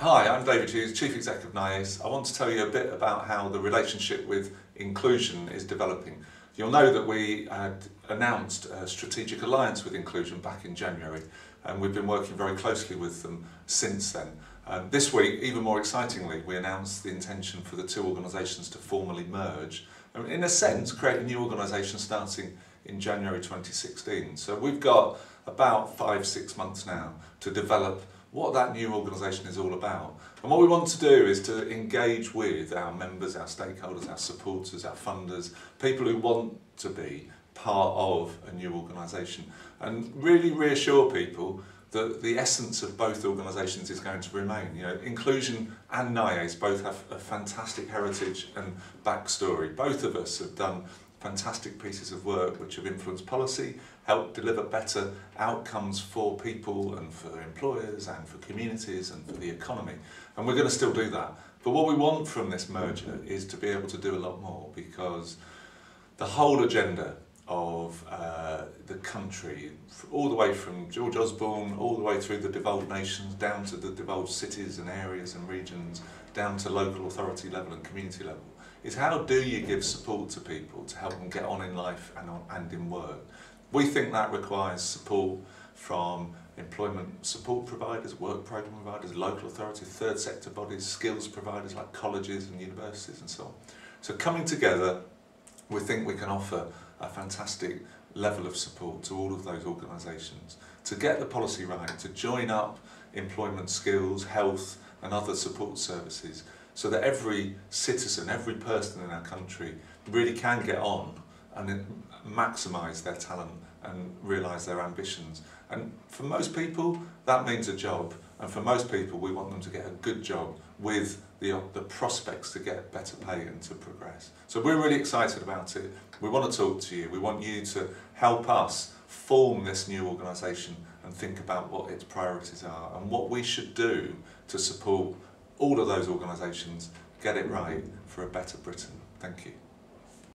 Hi, I'm David Hughes, Chief Executive of NIACE. I want to tell you a bit about how the relationship with Inclusion is developing. You'll know that we had announced a strategic alliance with Inclusion back in January, and we've been working very closely with them since then. This week, even more excitingly, we announced the intention for the two organisations to formally merge, and in a sense create a new organisation starting in January 2016. So we've got about 5-6 months now to develop what that new organisation is all about. And what we want to do is to engage with our members, our stakeholders, our supporters, our funders, people who want to be part of a new organisation, and really reassure people that the essence of both organisations is going to remain. You know, Inclusion and NIACE both have a fantastic heritage and backstory. Both of us have done fantastic pieces of work which have influenced policy, helped deliver better outcomes for people and for employers and for communities and for the economy. And we're going to still do that. But what we want from this merger is to be able to do a lot more, because the whole agenda of the country, all the way from George Osborne, all the way through the devolved nations, down to the devolved cities and areas and regions, down to local authority level and community level, is how do you give support to people to help them get on in life and in work. We think that requires support from employment support providers, work programme providers, local authorities, third sector bodies, skills providers like colleges and universities and so on. So coming together, we think we can offer a fantastic level of support to all of those organisations to get the policy right, to join up employment skills, health and other support services, so that every citizen, every person in our country really can get on and maximise their talent and realise their ambitions. And for most people, that means a job. And for most people, we want them to get a good job with the prospects to get better pay and to progress. So we're really excited about it. We want to talk to you. We want you to help us form this new organisation and think about what its priorities are and what we should do to support all of those organisations get it right for a better Britain. Thank you.